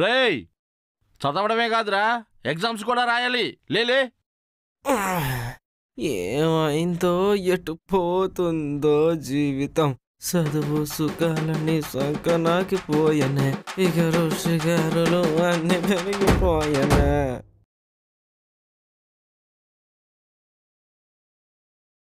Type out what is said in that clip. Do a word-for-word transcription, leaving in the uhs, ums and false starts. రే చదవడమే కాదురా ఎగ్జామ్స్ కూడా రాయాలి లేలే ఏమైందో ఎటు పోతుందో జీవితం చదువు సుఖాలన్నీ సంకనాకి పోయనే ఇక రోజుగారులు అన్ని పెరిగిపోయనే